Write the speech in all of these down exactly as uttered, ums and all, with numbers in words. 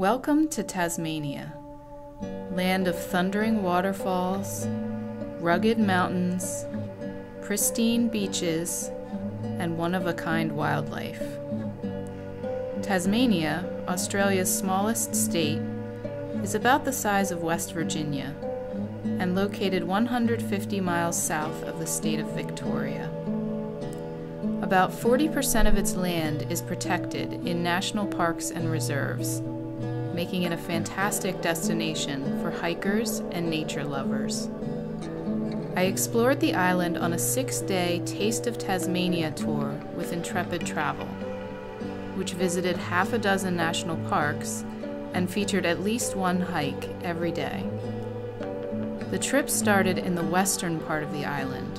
Welcome to Tasmania, land of thundering waterfalls, rugged mountains, pristine beaches, and one-of-a-kind wildlife. Tasmania, Australia's smallest state, is about the size of West Virginia and located one hundred fifty miles south of the state of Victoria. About forty percent of its land is protected in national parks and reserves, making it a fantastic destination for hikers and nature lovers. I explored the island on a six-day Taste of Tasmania tour with Intrepid Travel, which visited half a dozen national parks and featured at least one hike every day. The trip started in the western part of the island,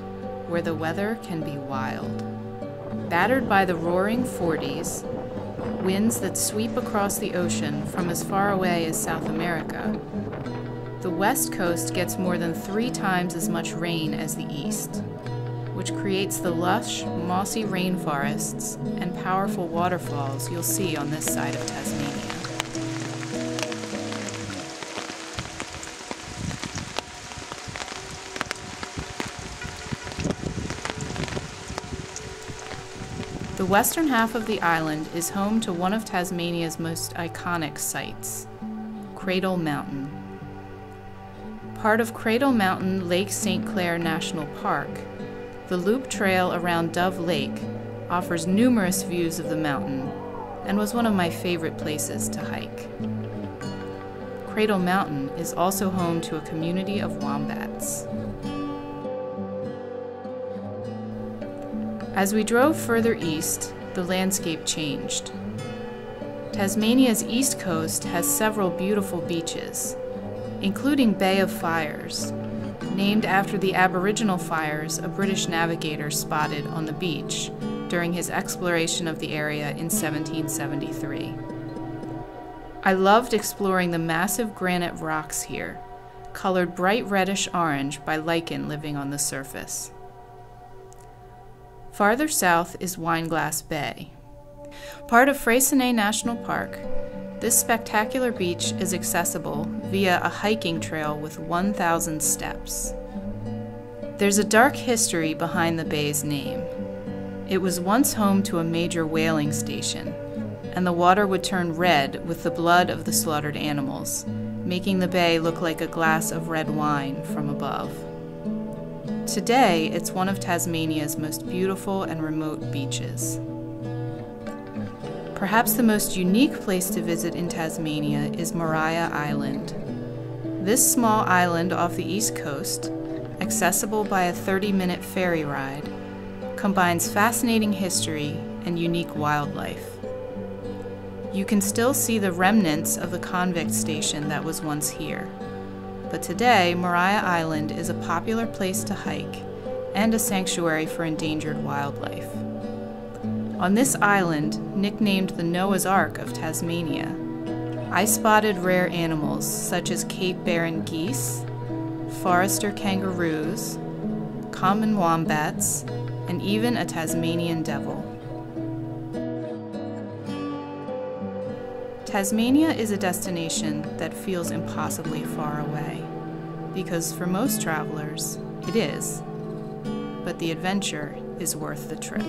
where the weather can be wild. Battered by the roaring forties, winds that sweep across the ocean from as far away as South America, the west coast gets more than three times as much rain as the east, which creates the lush, mossy rainforests and powerful waterfalls you'll see on this side of Tasmania. The western half of the island is home to one of Tasmania's most iconic sites, Cradle Mountain. Part of Cradle Mountain Lake Saint Clair National Park, the loop trail around Dove Lake offers numerous views of the mountain and was one of my favorite places to hike. Cradle Mountain is also home to a community of wombats. As we drove further east, the landscape changed. Tasmania's east coast has several beautiful beaches, including Bay of Fires, named after the Aboriginal fires a British navigator spotted on the beach during his exploration of the area in seventeen seventy-three. I loved exploring the massive granite rocks here, colored bright reddish-orange by lichen living on the surface. Farther south is Wineglass Bay. Part of Freycinet National Park, this spectacular beach is accessible via a hiking trail with one thousand steps. There's a dark history behind the bay's name. It was once home to a major whaling station, and the water would turn red with the blood of the slaughtered animals, making the bay look like a glass of red wine from above. Today, it's one of Tasmania's most beautiful and remote beaches. Perhaps the most unique place to visit in Tasmania is Maria Island. This small island off the east coast, accessible by a thirty-minute ferry ride, combines fascinating history and unique wildlife. You can still see the remnants of the convict station that was once here, but today Maria Island is a popular place to hike and a sanctuary for endangered wildlife. On this island, nicknamed the Noah's Ark of Tasmania, I spotted rare animals such as Cape Barren geese, forester kangaroos, common wombats, and even a Tasmanian devil. Tasmania is a destination that feels impossibly far away, because for most travelers, it is, but the adventure is worth the trip.